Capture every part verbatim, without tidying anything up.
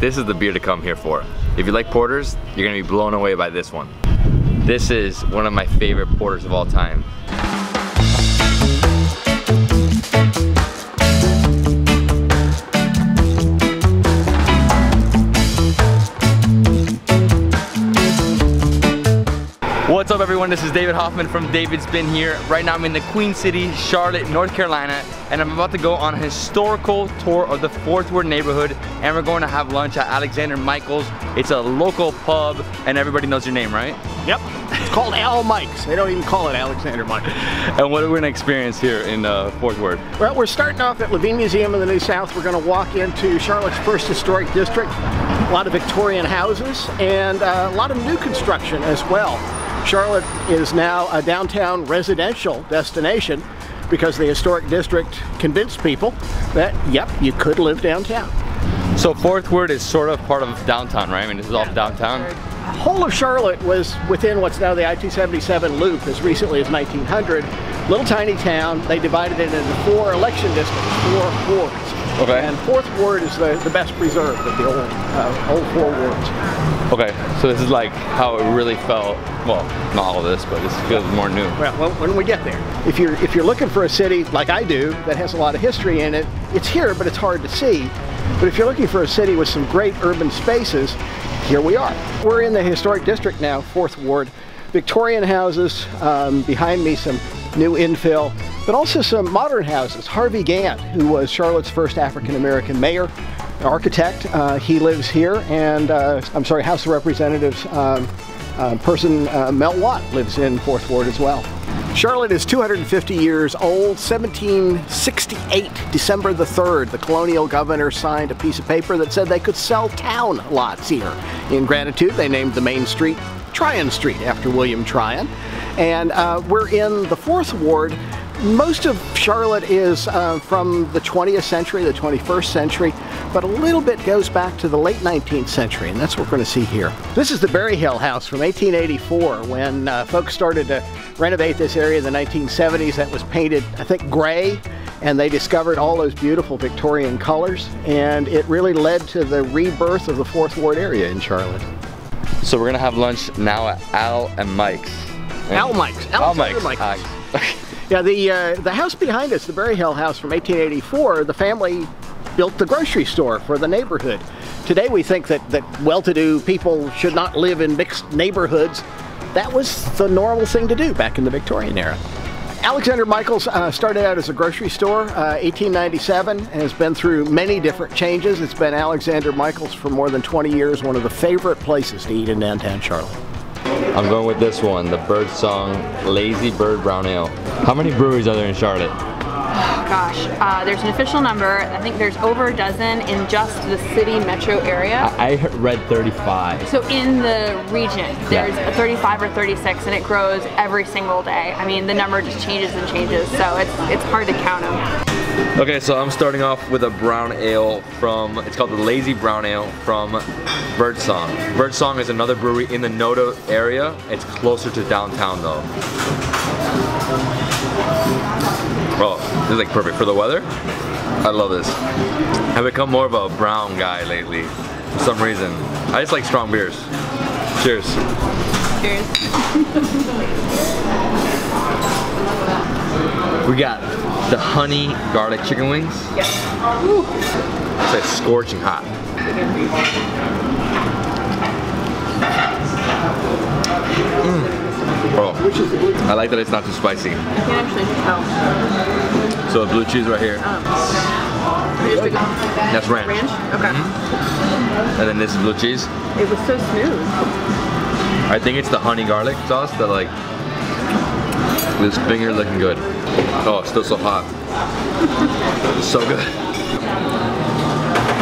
This is the beer to come here for. If you like porters, you're gonna be blown away by this one. This is one of my favorite porters of all time. What's up everyone, this is David Hoffman from David's Been Here. Right now I'm in the Queen City, Charlotte, North Carolina, and I'm about to go on a historical tour of the Fourth Ward neighborhood, and we're going to have lunch at Alexander Michael's. It's a local pub, and everybody knows your name, right? Yep, it's called Al Mike's. They don't even call it Alexander Michael's. And what are we going to experience here in uh, Fourth Ward? Well, we're starting off at Levine Museum of the New South. We're going to walk into Charlotte's first historic district, a lot of Victorian houses, and uh, a lot of new construction as well. Charlotte is now a downtown residential destination because the historic district convinced people that, yep, you could live downtown. So Fourth Ward is sort of part of downtown, right? I mean, this is all downtown. The whole of Charlotte was within what's now the I two seventy-seven loop as recently as nineteen hundred. Little tiny town. They divided it into four election districts, four wards. Okay. And Fourth Ward is the, the best preserved of the old, uh, old four wards. Okay, so this is like how it really felt. Well, not all of this, but this feels more new. Well, when we get there, if you're if you're looking for a city like I do that has a lot of history in it, it's here, but it's hard to see. But if you're looking for a city with some great urban spaces, here we are. We're in the historic district now, Fourth Ward. Victorian houses um, behind me, some new infill, but also some modern houses. Harvey Gantt, who was Charlotte's first African American mayor, architect, uh, he lives here, and uh, I'm sorry, House of Representatives um, uh, person uh, Mel Watt lives in Fourth Ward as well. Charlotte is two hundred fifty years old. seventeen sixty-eight, December the third, the colonial governor signed a piece of paper that said they could sell town lots here. In gratitude, they named the main street Tryon Street after William Tryon, and uh, we're in the Fourth Ward. Most of Charlotte is uh, from the twentieth century, the twenty-first century, but a little bit goes back to the late nineteenth century, and that's what we're going to see here. This is the Berryhill House from eighteen eighty-four, when uh, folks started to renovate this area in the nineteen seventies. That was painted, I think, gray, and they discovered all those beautiful Victorian colors, and it really led to the rebirth of the Fourth Ward area in Charlotte. So we're going to have lunch now at Al and Mike's. And Al Mike's. Al Mike's. Mike's. Yeah, the, uh, the house behind us, the Berryhill House from eighteen eighty-four, the family built the grocery store for the neighborhood. Today we think that, that well-to-do people should not live in mixed neighborhoods. That was the normal thing to do back in the Victorian era. Alexander Michael's uh, started out as a grocery store, uh, eighteen ninety-seven, and has been through many different changes. It's been Alexander Michael's for more than twenty years, one of the favorite places to eat in downtown Charlotte. I'm going with this one, the Birdsong Lazy Bird Brown Ale. How many breweries are there in Charlotte? Oh gosh, uh, there's an official number. I think there's over a dozen in just the city metro area. I, I read thirty-five. So in the region, there's yeah. a thirty-five or thirty-six, and it grows every single day. I mean, the number just changes and changes, so it's, it's hard to count them. Okay, so I'm starting off with a brown ale from, it's called the Lazy Brown Ale from Birdsong. Birdsong is another brewery in the Noda area. It's closer to downtown though. Oh, this is like perfect for the weather. I love this. I've become more of a brown guy lately for some reason. I just like strong beers. Cheers. Cheers. We got the honey garlic chicken wings. Yes. It's like scorching hot. Mm. Oh, I like that it's not too spicy. I can actually tell. So blue cheese right here. Um, That's ranch. Ranch? Okay. Mm-hmm. And then this is blue cheese. It was so smooth. I think it's the honey garlic sauce that like, this finger looking good. Oh, it's still so hot. It's so good.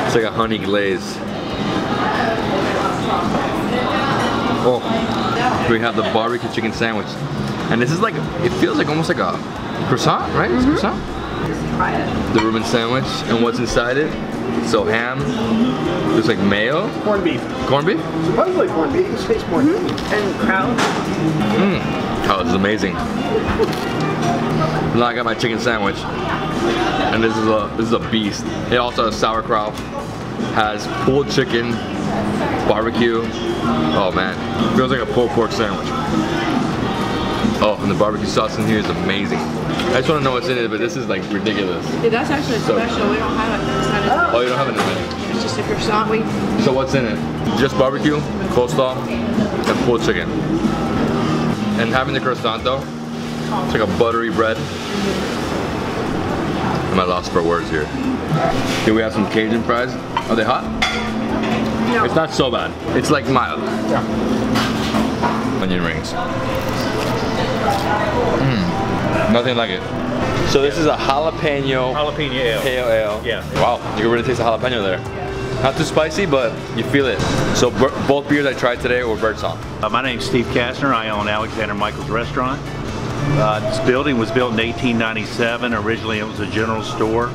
It's like a honey glaze. Oh. We have the barbecue chicken sandwich, and this is like, it feels like almost like a croissant, right? Mm-hmm. It's croissant. Try it. The Reuben sandwich, and what's inside it? So ham, there's like mayo, corned beef, corned beef. Supposedly corned beef. It tastes more. Mm-hmm. And crowd. Mm. Crowd is amazing. Now I got my chicken sandwich, and this is a this is a beast. It also has sauerkraut, has pulled chicken, barbecue. Oh man, feels like a pulled pork sandwich. Oh, and the barbecue sauce in here is amazing. I just want to know what's in it, but this is like ridiculous. Yeah, that's actually a special. So, we don't have it. Not oh, you don't have it in the menu. It's just if you're not, we. So what's in it? Just barbecue, coleslaw, and pulled chicken. And having the croissant though, it's like a buttery bread. I'm at loss for words here. Here we have some Cajun fries. Are they hot? No. It's not so bad. It's like mild. Yeah. Onion rings. Mm, nothing like it. So this is a jalapeno, jalapeno ale. Pale ale. Yeah. Wow, you can really taste the jalapeno there. Not too spicy, but you feel it. So both beers I tried today were Birdsong. Uh, my name's Steve Kastner. I own Alexander Michael's restaurant. Uh, this building was built in eighteen ninety-seven. Originally it was a general store.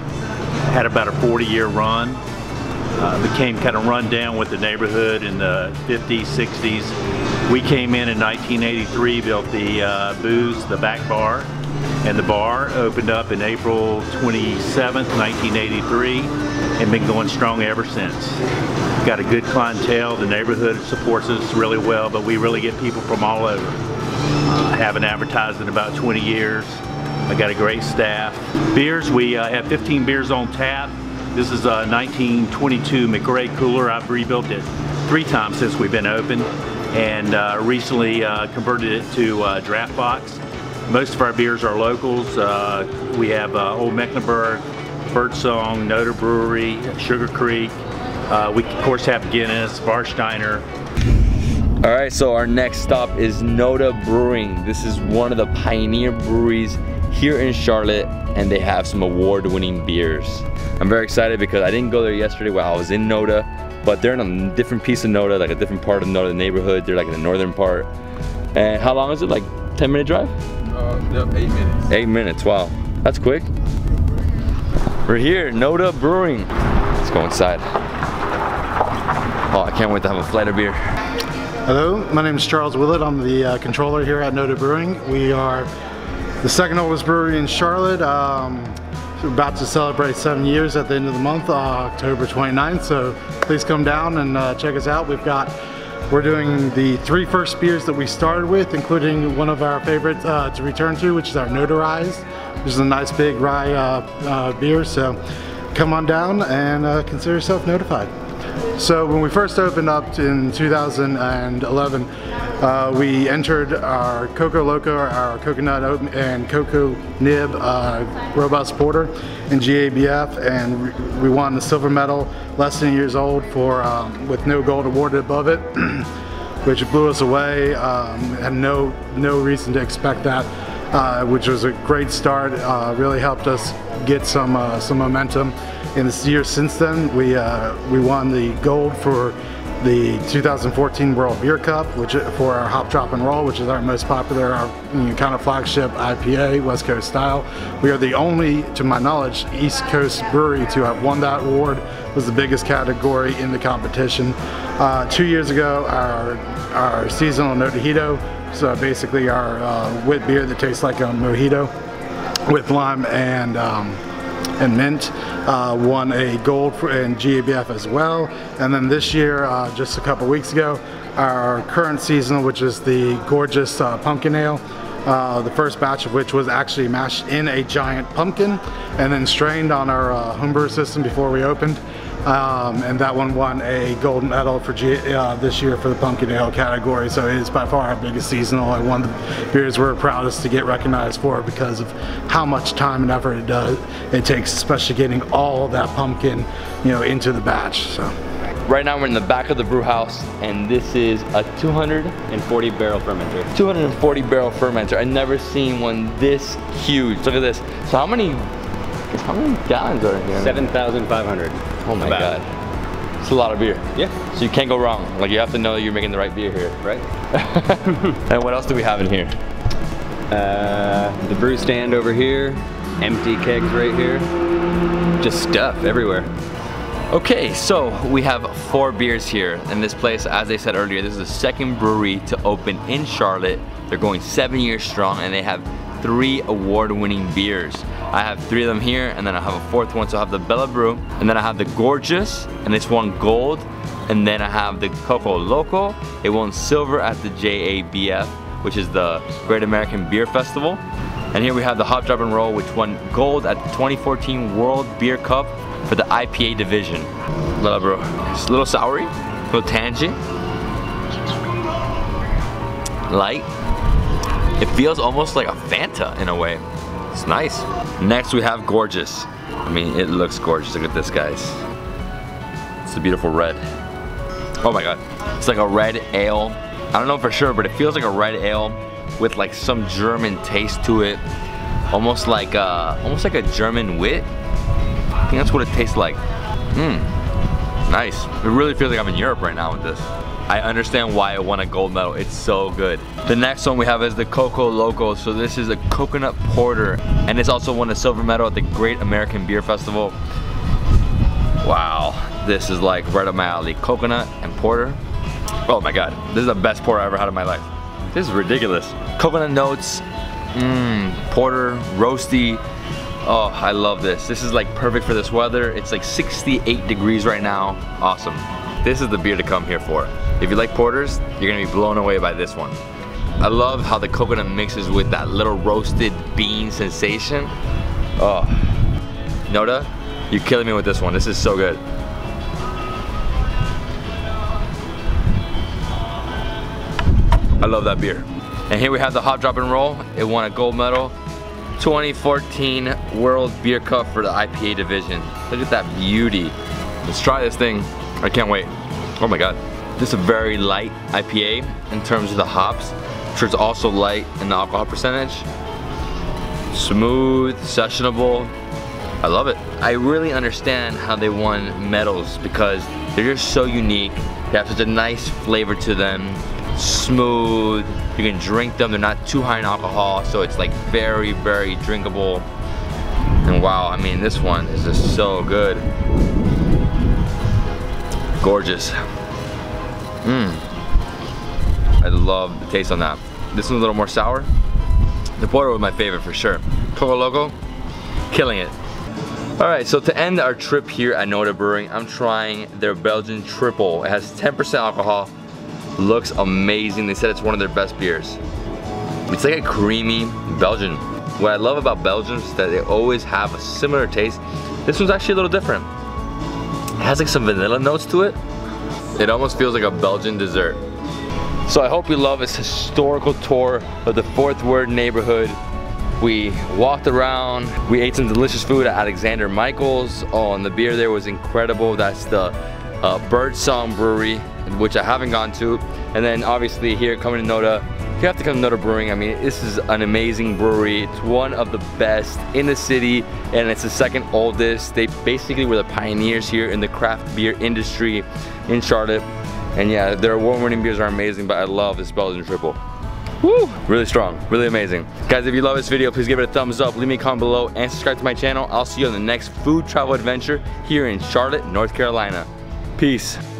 Had about a forty year run. Uh, became kind of run down with the neighborhood in the fifties, sixties. We came in in nineteen eighty-three, built the uh, booze, the back bar, and the bar opened up in April twenty-seventh, nineteen eighty-three, and been going strong ever since. Got a good clientele, the neighborhood supports us really well, but we really get people from all over. Uh, haven't advertised in about twenty years. I got a great staff. Beers, we uh, have fifteen beers on tap. This is a nineteen twenty-two McRae cooler. I've rebuilt it three times since we've been open, and uh, recently uh, converted it to uh, draft box. Most of our beers are locals. Uh, we have uh, Old Mecklenburg, Birdsong, Noda Brewery, Sugar Creek. Uh, we of course have Guinness, Warsteiner. All right, so our next stop is Noda Brewing. This is one of the pioneer breweries here in Charlotte, and they have some award-winning beers. I'm very excited because I didn't go there yesterday while I was in Noda, but they're in a different piece of Noda, like a different part of Noda, the neighborhood. They're like in the northern part. And how long is it? Like ten minute drive? Uh, no, eight minutes. Eight minutes, wow. That's quick. We're here, Noda Brewing. Let's go inside. Oh, I can't wait to have a flight of beer. Hello, my name is Charles Willett. I'm the uh, controller here at Noda Brewing. We are the second oldest brewery in Charlotte. Um, we're about to celebrate seven years at the end of the month, uh, October twenty-ninth, so please come down and uh, check us out. We've got, we're doing the three first beers that we started with, including one of our favorites uh, to return to, which is our Notarized, which is a nice big rye uh, uh, beer, so come on down and uh, consider yourself notified. So when we first opened up in two thousand eleven, uh, we entered our Coco Loco, our coconut oat and cocoa nib uh, robust porter in G A B F, and we won the silver medal, less than years old, for um, with no gold awarded above it, which blew us away. Um, had no no reason to expect that, uh, which was a great start. Uh, really helped us get some uh, some momentum. In this year since then, we uh, we won the gold for the two thousand fourteen World Beer Cup, which for our Hop, Drop and Roll, which is our most popular, our you know, kind of flagship I P A, West Coast style. We are the only, to my knowledge, East Coast brewery to have won that award. It was the biggest category in the competition. Uh, two years ago, our our seasonal Notahito, so basically our uh, wit beer that tastes like a mojito with lime and. Um, and mint uh, won a gold for, in G A B F as well. And then this year, uh, just a couple weeks ago, our current seasonal, which is the Gorgeous uh, pumpkin ale, uh, the first batch of which was actually mashed in a giant pumpkin and then strained on our uh, homebrew system before we opened. Um, and that one won a gold medal for G uh, this year for the pumpkin ale category. So it is by far our biggest seasonal, and one of the beers we're proudest to get recognized for because of how much time and effort it does it takes, especially getting all that pumpkin, you know, into the batch. So right now we're in the back of the brew house, and this is a two hundred forty barrel fermenter. two hundred forty barrel fermenter. I've never seen one this huge. Look at this. So how many? How many gallons are in here? seven thousand five hundred. Oh my about. God. It's a lot of beer. Yeah. So you can't go wrong. Like, you have to know that you're making the right beer here. Right. And what else do we have in here? Uh, the brew stand over here. Empty kegs right here. Just stuff everywhere. Okay, so we have four beers here in this place. As I said earlier, this is the second brewery to open in Charlotte. They're going seven years strong, and they have three award-winning beers. I have three of them here, and then I have a fourth one. So I have the Bella Brew, and then I have the Gorgeous, and this one gold, and then I have the Coco Loco. It won silver at the G A B F, which is the Great American Beer Festival. And here we have the Hop, Drop and Roll, which won gold at the twenty fourteen World Beer Cup for the I P A division. Bella Brew. It's a little soury, a little tangent, light. It feels almost like a Fanta in a way. It's nice. Next we have Gorgeous. I mean, it looks gorgeous. Look at this, guys. It's a beautiful red. Oh my god. It's like a red ale. I don't know for sure, but it feels like a red ale with like some German taste to it. Almost like a, almost like a German wit. I think that's what it tastes like. Mmm. Nice. It really feels like I'm in Europe right now with this. I understand why it won a gold medal. It's so good. The next one we have is the Coco Loco. So this is a coconut porter, and it's also won a silver medal at the Great American Beer Festival. Wow, this is like right up my alley. Coconut and porter. Oh my god, this is the best porter I ever had in my life. This is ridiculous. Coconut notes, mmm, porter, roasty. Oh, I love this. This is like perfect for this weather. It's like sixty-eight degrees right now. Awesome. This is the beer to come here for. If you like porters, you're gonna be blown away by this one. I love how the coconut mixes with that little roasted bean sensation. Oh, Noda, you're killing me with this one. This is so good. I love that beer. And here we have the Hop, Drop and Roll. It won a gold medal, twenty fourteen World Beer Cup for the I P A division. Look at that beauty. Let's try this thing. I can't wait. Oh my god. This is a very light I P A in terms of the hops. I'm sure it's also light in the alcohol percentage. Smooth, sessionable. I love it. I really understand how they won medals because they're just so unique. They have such a nice flavor to them. Smooth. You can drink them. They're not too high in alcohol, so it's like very, very drinkable. And wow, I mean, this one is just so good. Gorgeous. Mmm. I love the taste on that. This one's a little more sour. The porter was my favorite for sure. Coco Loco, killing it. All right, so to end our trip here at Noda Brewing, I'm trying their Belgian Triple. It has ten percent alcohol. Looks amazing. They said it's one of their best beers. It's like a creamy Belgian. What I love about Belgians is that they always have a similar taste. This one's actually a little different. It has like some vanilla notes to it. It almost feels like a Belgian dessert. So I hope you love this historical tour of the Fourth Ward neighborhood. We walked around, we ate some delicious food at Alexander Michael's. Oh, and the beer there was incredible. That's the uh, Birdsong Brewery, which I haven't gone to. And then obviously here, coming to Noda, you have to come to Noda Brewing. I mean, this is an amazing brewery. It's one of the best in the city, and it's the second oldest. They basically were the pioneers here in the craft beer industry in Charlotte. And yeah, their award-winning beers are amazing, but I love this Belgian Triple. Woo! Really strong, really amazing. Guys, if you love this video, please give it a thumbs up, leave me a comment below, and subscribe to my channel. I'll see you on the next food travel adventure here in Charlotte, North Carolina. Peace.